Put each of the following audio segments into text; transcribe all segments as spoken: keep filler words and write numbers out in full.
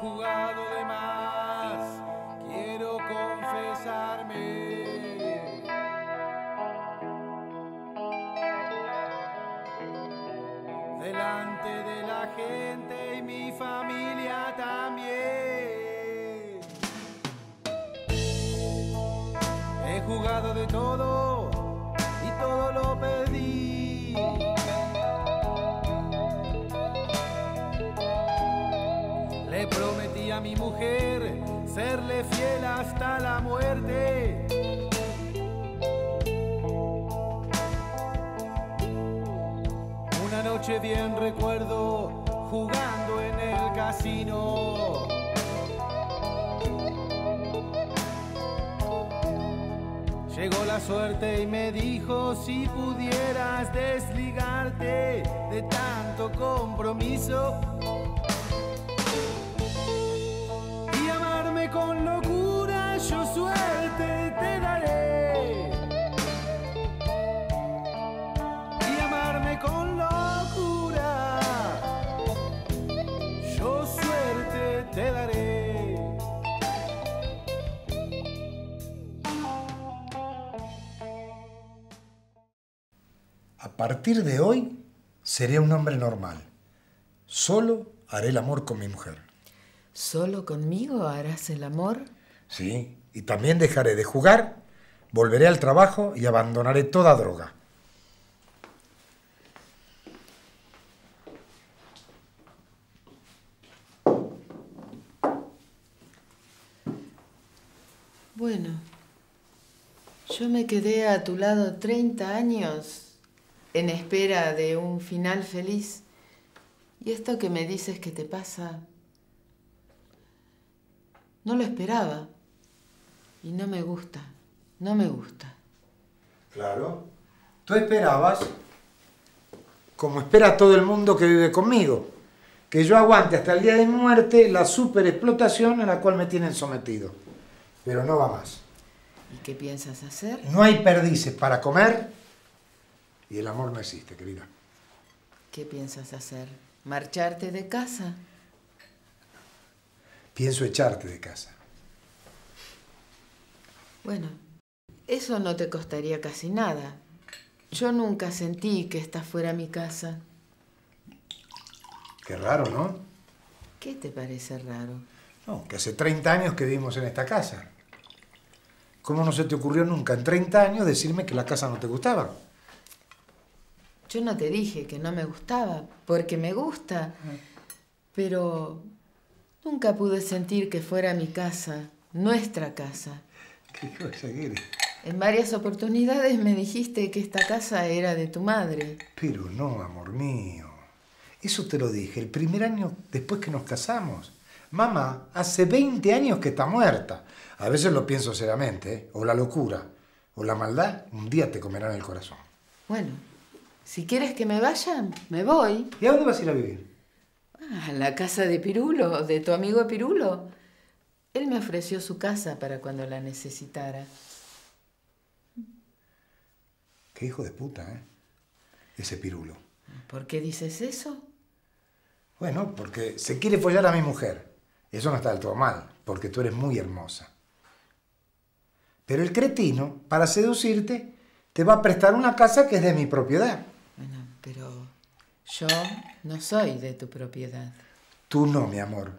jugado de más, quiero confesarme. Delante de la gente y mi familia también. He jugado de todo y todo lo perdí. Le prometí a mi mujer serle fiel hasta la muerte. Una noche bien recuerdo jugando en el casino. Llegó la suerte y me dijo si pudieras desligarte de tanto compromiso y amarme con locura, yo suerte te daré. Y amarme con locura, yo suerte te daré. A partir de hoy seré un hombre normal. Solo haré el amor con mi mujer. ¿Solo conmigo harás el amor? Sí, y también dejaré de jugar, volveré al trabajo y abandonaré toda droga. Bueno, yo me quedé a tu lado treinta años en espera de un final feliz. Y esto que me dices que te pasa... no lo esperaba y no me gusta, no me gusta. Claro, tú esperabas, como espera todo el mundo que vive conmigo, que yo aguante hasta el día de mi muerte la superexplotación a la cual me tienen sometido. Pero no va más. ¿Y qué piensas hacer? No hay perdices para comer y el amor no existe, querida. ¿Qué piensas hacer? ¿Marcharte de casa? Pienso echarte de casa. Bueno, eso no te costaría casi nada. Yo nunca sentí que esta fuera mi casa. Qué raro, ¿no? ¿Qué te parece raro? No, que hace treinta años que vivimos en esta casa. ¿Cómo no se te ocurrió nunca en treinta años decirme que la casa no te gustaba? Yo no te dije que no me gustaba, porque me gusta, pero... nunca pude sentir que fuera mi casa, nuestra casa. ¿Qué cosa quieres? En varias oportunidades me dijiste que esta casa era de tu madre. Pero no, amor mío. Eso te lo dije el primer año después que nos casamos. Mamá hace veinte años que está muerta. A veces lo pienso seriamente, ¿eh? O la locura, o la maldad, un día te comerán el corazón. Bueno, si quieres que me vaya, me voy. ¿Y a dónde vas a ir a vivir? A la casa de Pirulo, de tu amigo Pirulo. Él me ofreció su casa para cuando la necesitara. Qué hijo de puta, ¿eh? Ese Pirulo. ¿Por qué dices eso? Bueno, porque se quiere follar a mi mujer. Eso no está del todo mal, porque tú eres muy hermosa. Pero el cretino, para seducirte, te va a prestar una casa que es de mi propiedad. Bueno, pero... yo no soy de tu propiedad. Tú no, mi amor.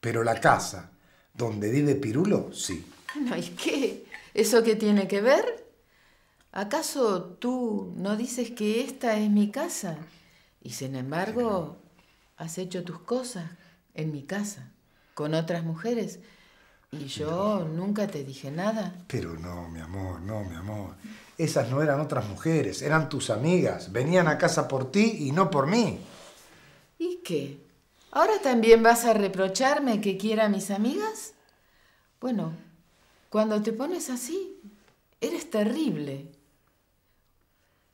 Pero la casa donde vive Pirulo, sí. Bueno, ¿y qué? ¿Eso qué tiene que ver? ¿Acaso tú no dices que esta es mi casa? Y sin embargo, has hecho tus cosas en mi casa, con otras mujeres. Y yo nunca te dije nada. Pero no, mi amor, no, mi amor. Esas no eran otras mujeres, eran tus amigas. Venían a casa por ti y no por mí. ¿Y qué? ¿Ahora también vas a reprocharme que quiera a mis amigas? Bueno, cuando te pones así, eres terrible.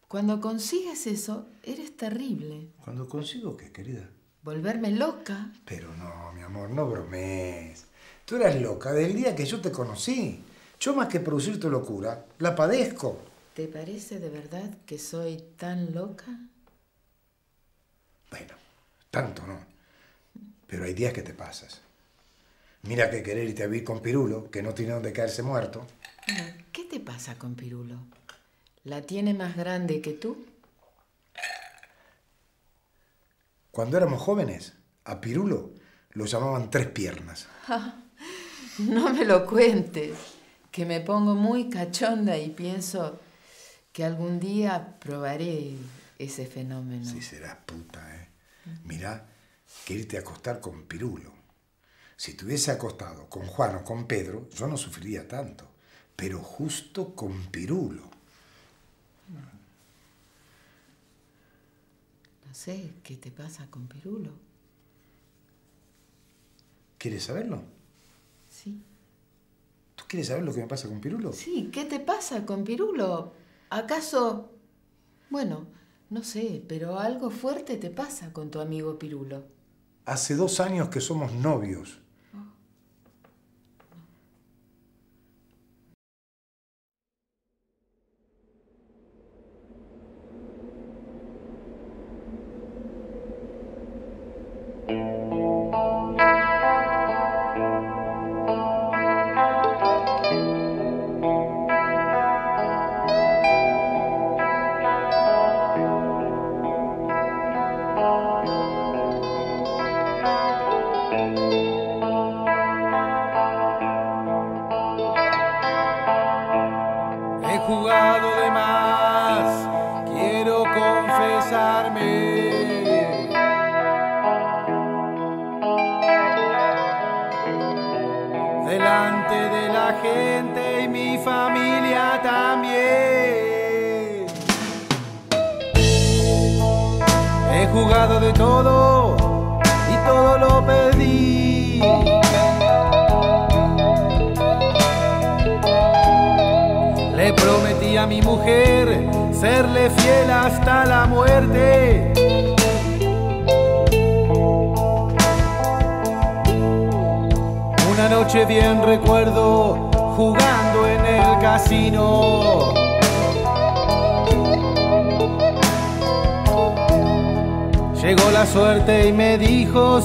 Cuando consigues eso, eres terrible. ¿Cuando consigo qué, querida? Volverme loca. Pero no, mi amor, no bromees. Tú eras loca del día que yo te conocí. Yo más que producir tu locura, la padezco. ¿Te parece de verdad que soy tan loca? Bueno, tanto no. Pero hay días que te pasas. Mira que querer irte a vivir con Pirulo, que no tiene dónde caerse muerto. ¿Qué te pasa con Pirulo? ¿La tiene más grande que tú? Cuando éramos jóvenes, a Pirulo lo llamaban Tres Piernas. No me lo cuentes, que me pongo muy cachonda y pienso que algún día probaré ese fenómeno. Sí, serás puta, ¿eh? Mirá, que irte a acostar con Pirulo. Si te hubiese acostado con Juan o con Pedro, yo no sufriría tanto. Pero justo con Pirulo. No sé, ¿qué te pasa con Pirulo? ¿Quieres saberlo? Sí. ¿Tú quieres saber lo que me pasa con Pirulo? Sí, ¿qué te pasa con Pirulo? ¿Acaso...? Bueno, no sé, pero algo fuerte te pasa con tu amigo Pirulo. Hace dos años que somos novios.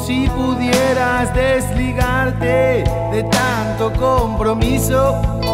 Si pudieras desligarte de tanto compromiso.